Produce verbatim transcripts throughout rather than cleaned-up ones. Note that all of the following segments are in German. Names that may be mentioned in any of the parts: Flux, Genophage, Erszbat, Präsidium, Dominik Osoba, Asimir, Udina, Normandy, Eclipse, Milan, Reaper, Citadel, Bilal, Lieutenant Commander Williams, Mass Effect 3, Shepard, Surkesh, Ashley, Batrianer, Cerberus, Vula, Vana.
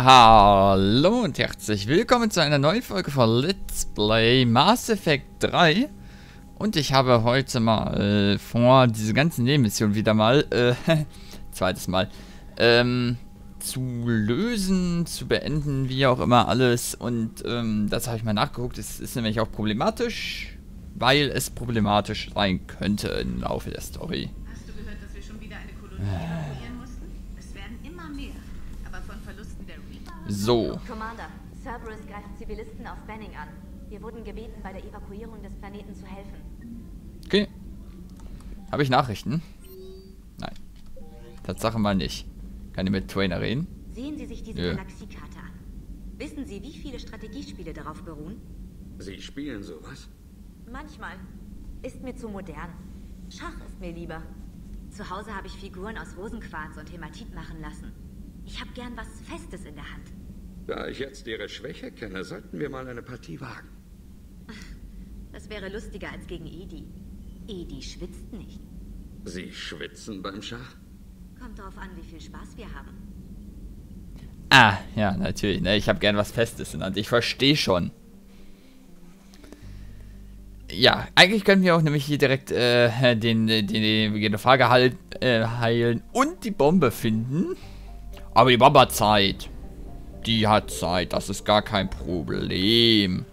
Hallo und herzlich willkommen zu einer neuen Folge von Let's Play Mass Effect drei. Und ich habe heute mal äh, vor, diese ganzen Nebenmissionen wieder mal, äh, zweites Mal, ähm, zu lösen, zu beenden, wie auch immer alles. Und ähm, das habe ich mal nachgeguckt. Es ist nämlich auch problematisch, weil es problematisch sein könnte im Laufe der Story. Hast du gehört, dass wir schon wieder eine Kolonie evakuieren mussten? Es werden immer mehr, aber von Verlusten der Reaper... So. Commander, Cerberus greift Zivilisten auf Benning an. Wir wurden gebeten, bei der Evakuierung des Planeten zu helfen. Okay. Habe ich Nachrichten? Nein. Tatsache mal nicht. Kann ich mit Trainer reden? Sehen Sie sich diese Galaxiekarte an. Wissen Sie, wie viele Strategiespiele darauf beruhen? Sie spielen sowas? Manchmal. Ist mir zu modern. Schach ist mir lieber. Zu Hause habe ich Figuren aus Rosenquarz und Hämatit machen lassen. Ich habe gern was Festes in der Hand. Da ich jetzt Ihre Schwäche kenne, sollten wir mal eine Partie wagen. Das wäre lustiger als gegen Edi. Edi schwitzt nicht. Sie schwitzen beim Schach? Kommt darauf an, wie viel Spaß wir haben. Ah, ja, natürlich. Ne? Ich habe gern was Festes in der Hand. Ich verstehe schon. Ja, eigentlich können wir auch nämlich hier direkt äh, den, den, den Genophage halt, äh, heilen und die Bombe finden. Aber die Bombe hat Zeit. Die hat Zeit. Das ist gar kein Problem.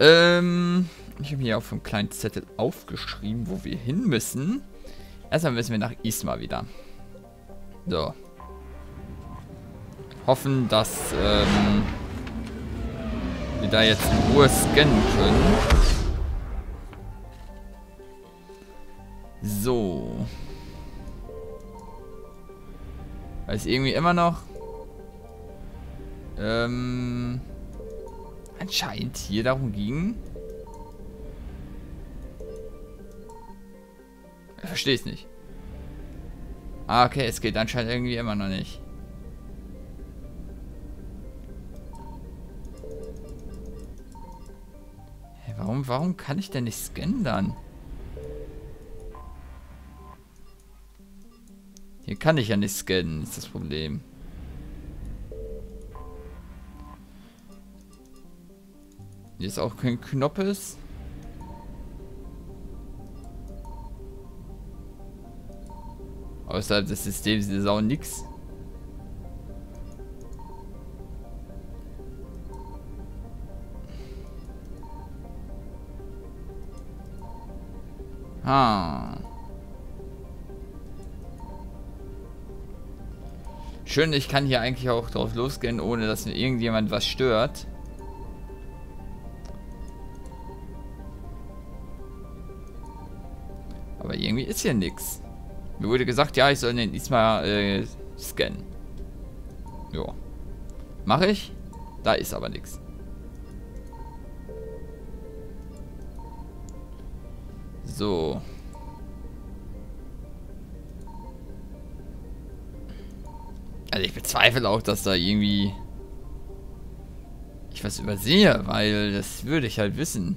Ähm, ich habe hier auf einem kleinen Zettel aufgeschrieben, wo wir hin müssen. Erstmal müssen wir nach Isma wieder. So. Hoffen, dass ähm, wir da jetzt in Ruhe scannen können. So. Weiß irgendwie immer noch. Ähm. Anscheinend hier darum ging. Ich verstehe es nicht. Ah, okay, es geht anscheinend irgendwie immer noch nicht. Hey, warum, warum kann ich denn nicht scannen dann? Hier kann ich ja nicht scannen, ist das Problem. Hier ist auch kein Knoppes. Außerhalb des Systems ist auch nix. Ah. Schön, ich kann hier eigentlich auch drauf losgehen, ohne dass mir irgendjemand was stört. Aber irgendwie ist hier nichts. Mir wurde gesagt, ja, ich soll den Isma äh, scannen. Ja. Mache ich? Da ist aber nichts. So. Also ich bezweifle auch, dass da irgendwie ich was übersehe, weil das würde ich halt wissen.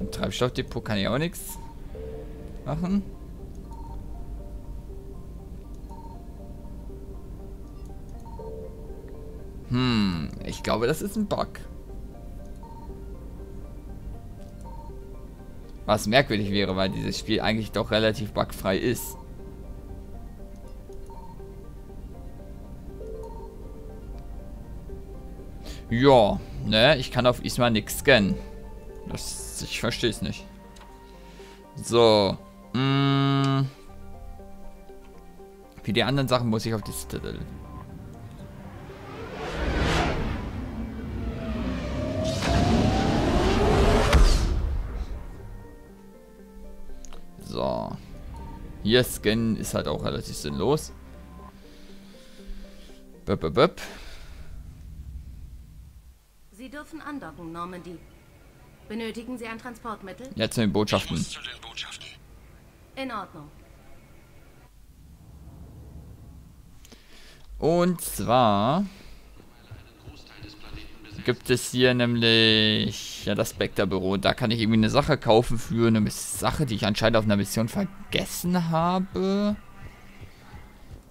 Im Treibstoffdepot kann ich auch nichts machen. Hm, ich glaube, das ist ein Bug. Was merkwürdig wäre, weil dieses Spiel eigentlich doch relativ bugfrei ist. Ja, ne, ich kann auf Isma nichts scannen. Das, ich verstehe es nicht. So. Mh. Für die anderen Sachen muss ich auf die Citadel. So. Hier scannen ist halt auch relativ sinnlos. Böp, böp, böp. Sie dürfen andocken, Normandy. Benötigen Sie ein Transportmittel? Ja, zu den Botschaften. Ich muss zu den Botschaften. In Ordnung. Und zwar... gibt es hier nämlich ja das Spectre-Büro. Da kann ich irgendwie eine Sache kaufen für eine Sache, die ich anscheinend auf einer Mission vergessen habe.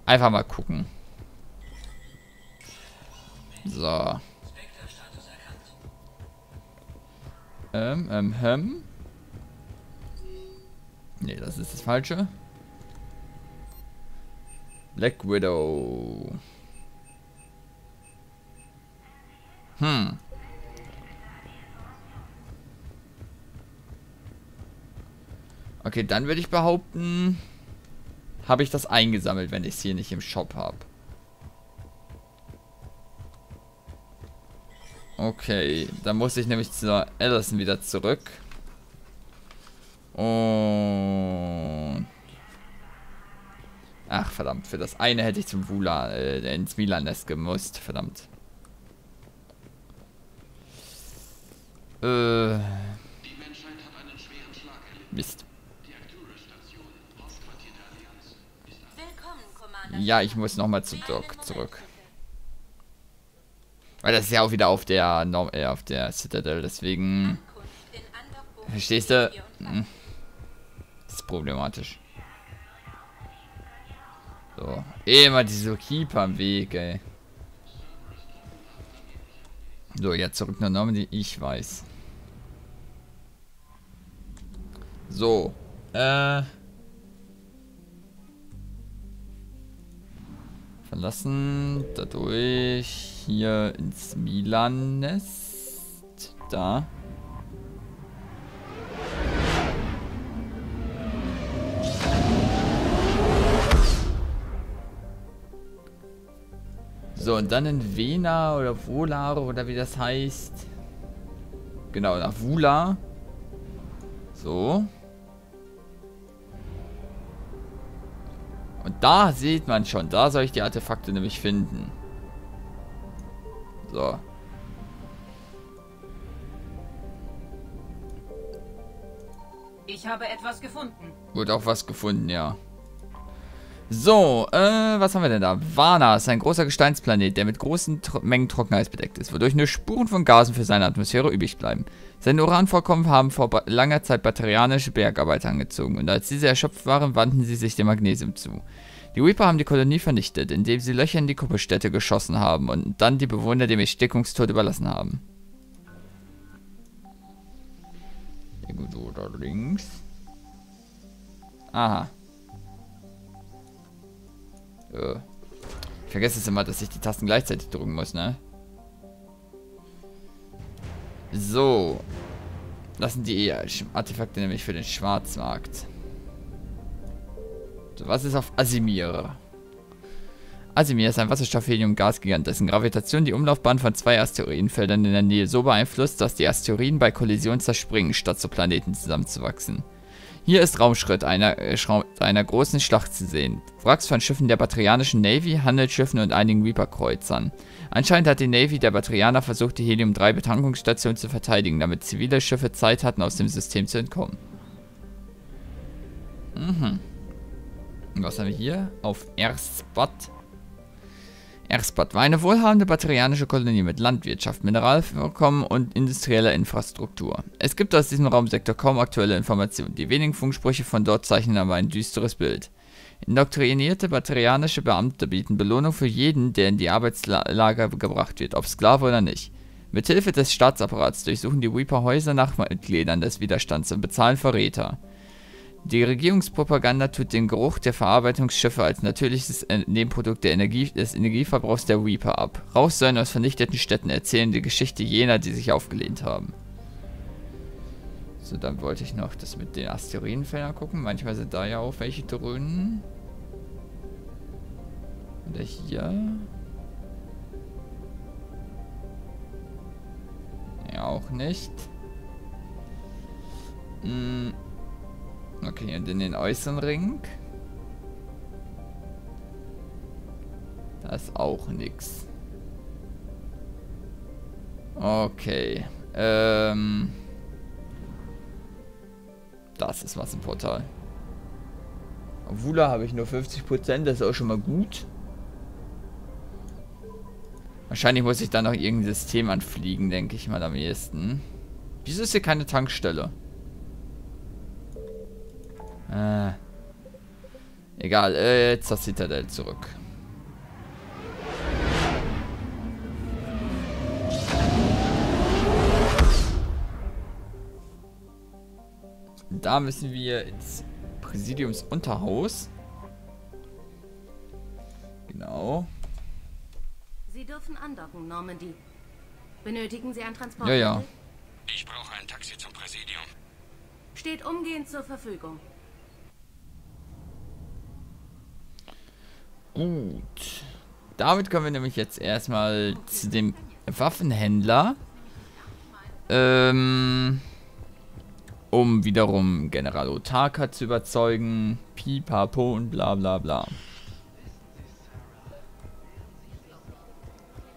Einfach mal gucken. So. Ähm, ähm, ähm. Ne, das ist das Falsche. Black Widow. Hm. Okay, dann würde ich behaupten, habe ich das eingesammelt, wenn ich es hier nicht im Shop habe. Okay, dann muss ich nämlich zu Allison wieder zurück. Und... Ach, verdammt, für das eine hätte ich zum Vula, äh, ins Milan-Nest gemusst, verdammt. Äh... Mist. Ja, ich muss nochmal zum Dock zurück. Weil das ist ja auch wieder auf der Norm äh, auf der Citadel, deswegen... Verstehst du? Das ist problematisch. So, immer diese Keeper im Weg, ey. So, jetzt zurück nach Normandy, ich weiß. So, äh... verlassen, dadurch hier ins Milan-Nest, da. So, und dann in Vena oder Volar oder wie das heißt. Genau, nach Vula. So. Und da sieht man schon, da soll ich die Artefakte nämlich finden. So. Ich habe etwas gefunden. Wurde auch was gefunden, ja. So, äh, was haben wir denn da? Vana ist ein großer Gesteinsplanet, der mit großen Tro- Mengen Trockeneis bedeckt ist, wodurch nur Spuren von Gasen für seine Atmosphäre übrig bleiben. Seine Uranvorkommen haben vor langer Zeit batrianische Bergarbeiter angezogen und als diese erschöpft waren, wandten sie sich dem Magnesium zu. Die Reaper haben die Kolonie vernichtet, indem sie Löcher in die Kupferstädte geschossen haben und dann die Bewohner dem Erstickungstod überlassen haben. Irgendwo da links. Aha. Ich vergesse es immer, dass ich die Tasten gleichzeitig drücken muss, ne? So. Das sind die Artefakte nämlich für den Schwarzmarkt. So, was ist auf Asimir? Asimir ist ein Wasserstoff-Helium-Gas-Gigant, dessen Gravitation die Umlaufbahn von zwei Asteroidenfeldern in der Nähe so beeinflusst, dass die Asteroiden bei Kollision zerspringen, statt zu Planeten zusammenzuwachsen. Hier ist Raumschritt einer, äh, einer großen Schlacht zu sehen. Wracks von Schiffen der Batrianischen Navy, Handelsschiffen und einigen Reaper-Kreuzern. Anscheinend hat die Navy der Batrianer versucht, die Helium drei Betankungsstation zu verteidigen, damit zivile Schiffe Zeit hatten, aus dem System zu entkommen. Mhm. Und was haben wir hier? Auf Erszbat. Erszbat war eine wohlhabende batrianische Kolonie mit Landwirtschaft, Mineralvorkommen und industrieller Infrastruktur. Es gibt aus diesem Raumsektor kaum aktuelle Informationen. Die wenigen Funksprüche von dort zeichnen aber ein düsteres Bild. Indoktrinierte batrianische Beamte bieten Belohnung für jeden, der in die Arbeitslager gebracht wird, ob Sklave oder nicht. Mithilfe des Staatsapparats durchsuchen die Reaper Häuser nach Mitgliedern des Widerstands und bezahlen Verräter. Die Regierungspropaganda tut den Geruch der Verarbeitungsschiffe als natürliches Nebenprodukt der Energie, des Energieverbrauchs der Reaper ab. Rauchsäulen aus vernichteten Städten erzählen die Geschichte jener, die sich aufgelehnt haben. So, dann wollte ich noch das mit den Asteroidenfeldern gucken. Manchmal sind da ja auch welche dröhnen. Oder hier. Ja, auch nicht. Hm. Okay, und in den äußeren Ring. Da ist auch nix. Okay. Ähm. Das ist was im Portal. Auf Vula habe ich nur fünfzig Prozent, das ist auch schon mal gut. Wahrscheinlich muss ich da noch irgendein System anfliegen, denke ich mal am ehesten. Wieso ist hier keine Tankstelle? Äh. Egal, äh, jetzt das Citadel zurück. Da müssen wir ins Präsidiumsunterhaus. Genau. Sie dürfen andocken, Normandy. Benötigen Sie einen Transport? Ja, ja. Ich brauche ein Taxi zum Präsidium. Steht umgehend zur Verfügung. Gut. Damit können wir nämlich jetzt erstmal zu dem Waffenhändler. Ähm... Um wiederum General Oraka zu überzeugen. Pipapo und bla bla bla.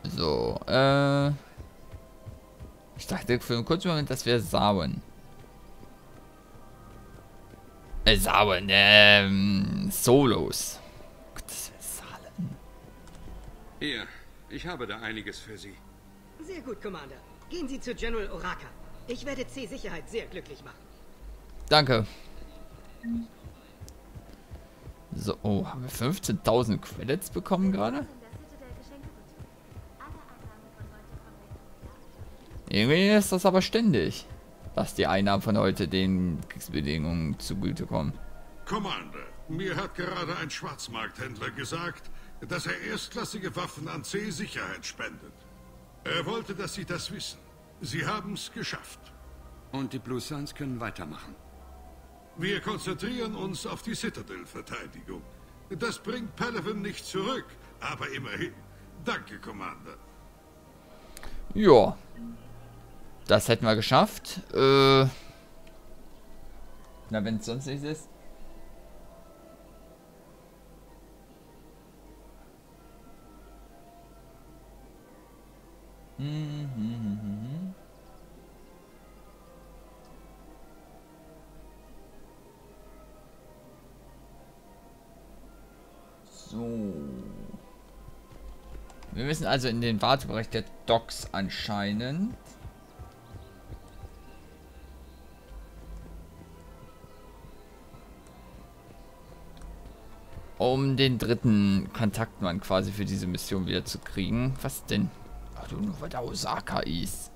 So, äh. Ich dachte für einen kurzen Moment, das wäre Sawen. Äh, Sawen, ähm. Solos. Gott, das wäre Salen. Hier, ich habe da einiges für Sie. Sehr gut, Commander. Gehen Sie zu General Oraka. Ich werde C-Sicherheit sehr glücklich machen. Danke. So, oh, haben wir fünfzehntausend Credits bekommen gerade? Irgendwie ist das aber ständig, dass die Einnahmen von heute den Kriegsbedingungen zugutekommen. Commander, mir hat gerade ein Schwarzmarkthändler gesagt, dass er erstklassige Waffen an C-Sicherheit spendet. Er wollte, dass Sie das wissen. Sie haben es geschafft. Und die Blue Suns können weitermachen. Wir konzentrieren uns auf die Citadel-Verteidigung. Das bringt Palaven nicht zurück, aber immerhin. Danke, Commander. Ja. Das hätten wir geschafft. Äh. Na, wenn es sonst nichts ist. Hm, hm, hm, hm. So. Wir müssen also in den Wartebereich der Docks anscheinend. Um den dritten Kontaktmann quasi für diese Mission wieder zu kriegen. Was denn? Ach du, nur weil da Oraka ist.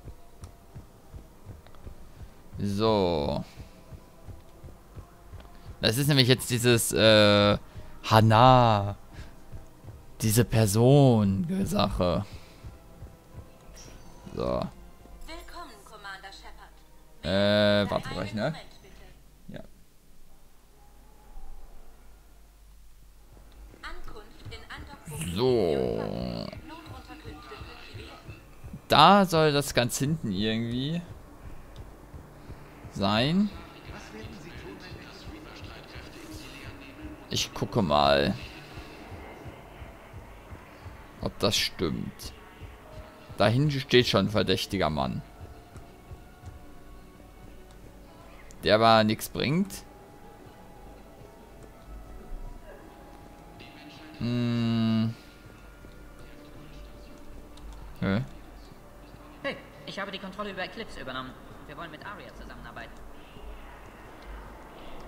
So. Das ist nämlich jetzt dieses, äh, Hanar. Diese Person-Sache. So. Willkommen, Commander Shepard. Äh, Wartebereich, ne? Ja. So. Da soll das ganz hinten irgendwie sein. Ich gucke mal. Ob das stimmt. Da hinten steht schon ein verdächtiger Mann. Der aber nichts bringt. Hm. Hä? Hey, ich habe die Kontrolle über Eclipse übernommen. Wir wollen mit Aria zusammenarbeiten.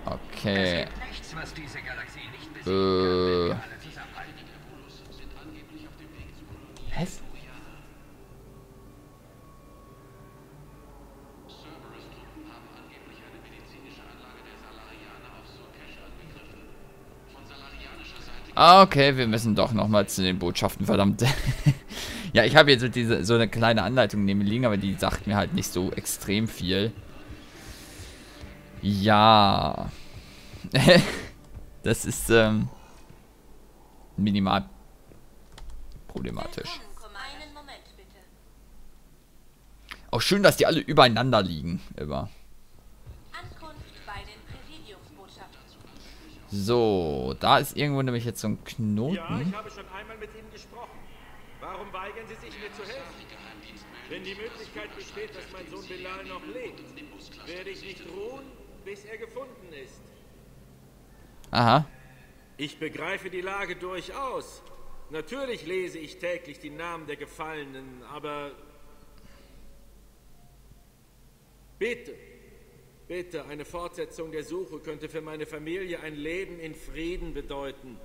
Okay. Es gibt nichts, was diese Galaxie nicht besiegen kann, wenn wir alle zusammenhalten. Was? Cerberus-Truppen haben angeblich eine medizinische Anlage der Salarianer auf Surkesh angegriffen. Von salarianischer Seite. Ah, okay, wir müssen doch nochmal zu den Botschaften, verdammt. Ja, ich habe jetzt so, diese, so eine kleine Anleitung neben mir liegen, aber die sagt mir halt nicht so extrem viel. Ja. Das ist, ähm, minimal problematisch. Einen Moment, bitte. Auch schön, dass die alle übereinander liegen. Immer. Ankunft bei den Präsidiumsbotschaftern. So, da ist irgendwo nämlich jetzt so ein Knoten. Ja, ich habe schon einmal mit Ihnen gesprochen. Warum weigern Sie sich, mir zu helfen? Wenn die Möglichkeit besteht, dass mein Sohn Bilal noch lebt, werde ich nicht ruhen, bis er gefunden ist. Aha. Ich begreife die Lage durchaus. Natürlich lese ich täglich die Namen der Gefallenen, aber bitte, bitte, eine Fortsetzung der Suche könnte für meine Familie ein Leben in Frieden bedeuten.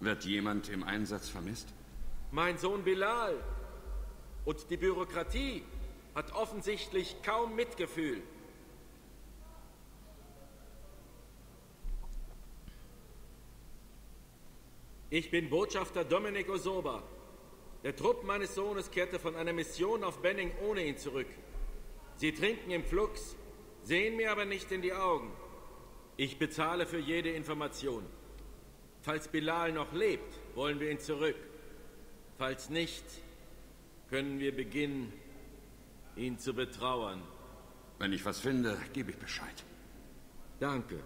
Wird jemand im Einsatz vermisst? Mein Sohn Bilal. Und die Bürokratie hat offensichtlich kaum Mitgefühl. Ich bin Botschafter Dominik Osoba. Der Trupp meines Sohnes kehrte von einer Mission auf Benning ohne ihn zurück. Sie trinken im Flux, sehen mir aber nicht in die Augen. Ich bezahle für jede Information. Falls Bilal noch lebt, wollen wir ihn zurück. Falls nicht, können wir beginnen, ihn zu betrauern. Wenn ich was finde, gebe ich Bescheid. Danke.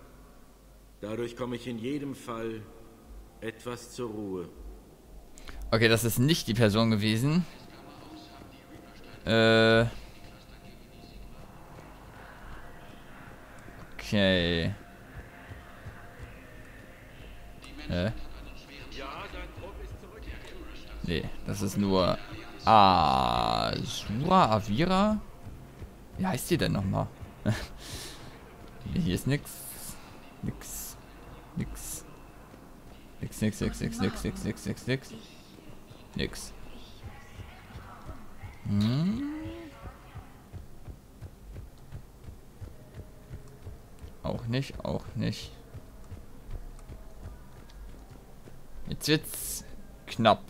Dadurch komme ich in jedem Fall etwas zur Ruhe. Okay, das ist nicht die Person gewesen. Äh. Okay. Äh. Nee, das ist nur Azura, Avira. Wie heißt die denn nochmal? Hier ist nix. Nix. Nix. Nix, nix, nix, nix, nix, nix, nix, nix, nix. Nix. Hm. Auch nicht, auch nicht. Jetzt wird's knapp.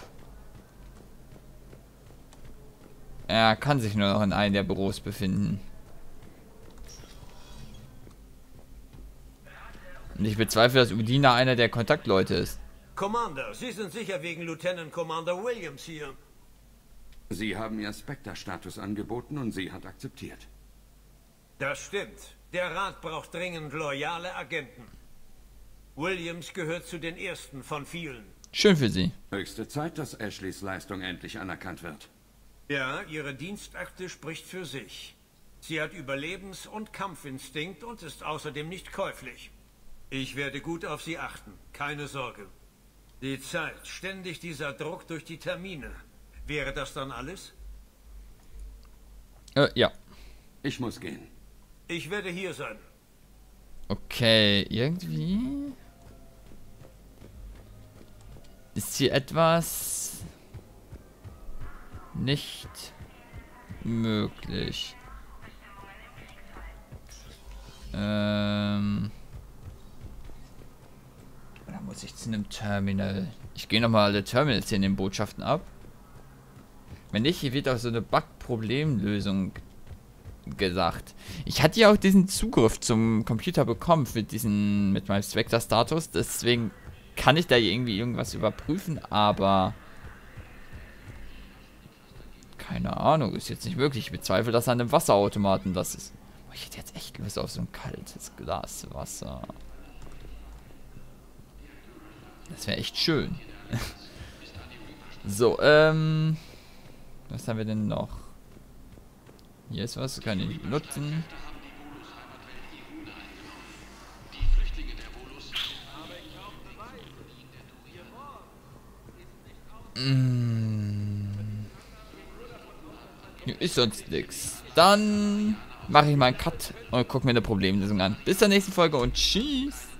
Er kann sich nur noch in einem der Büros befinden. Und ich bezweifle, dass Udina einer der Kontaktleute ist. Commander, Sie sind sicher wegen Lieutenant Commander Williams hier. Sie haben ihr Spectre-Status angeboten und sie hat akzeptiert. Das stimmt. Der Rat braucht dringend loyale Agenten. Williams gehört zu den ersten von vielen. Schön für Sie. Höchste Zeit, dass Ashleys Leistung endlich anerkannt wird. Ja, ihre Dienstakte spricht für sich. Sie hat Überlebens- und Kampfinstinkt und ist außerdem nicht käuflich. Ich werde gut auf sie achten, keine Sorge. Die Zeit, ständig dieser Druck durch die Termine. Wäre das dann alles? Äh, ja. Ich muss gehen. Ich werde hier sein. Okay, irgendwie... Ist hier etwas... nicht möglich. Ähm... Da muss ich zu einem Terminal. Ich gehe nochmal alle Terminals hier in den Botschaften ab. Wenn nicht, hier wird auch so eine Bug-Problemlösung gesagt. Ich hatte ja auch diesen Zugriff zum Computer bekommen mit diesen, mit meinem Spectre-Status. Deswegen kann ich da irgendwie irgendwas überprüfen, aber... Keine Ahnung, ist jetzt nicht möglich. Ich bezweifle, dass an einem Wasserautomaten das ist. Oh, ich hätte jetzt echt Lust auf so ein kaltes Glas Wasser. Das wäre echt schön. So, ähm... was haben wir denn noch? Hier ist was, kann ich nicht benutzen. Mmh. Ist sonst nichts. Dann mache ich mal einen Cut und gucke mir eine Problemlösung an. Bis zur nächsten Folge und tschüss!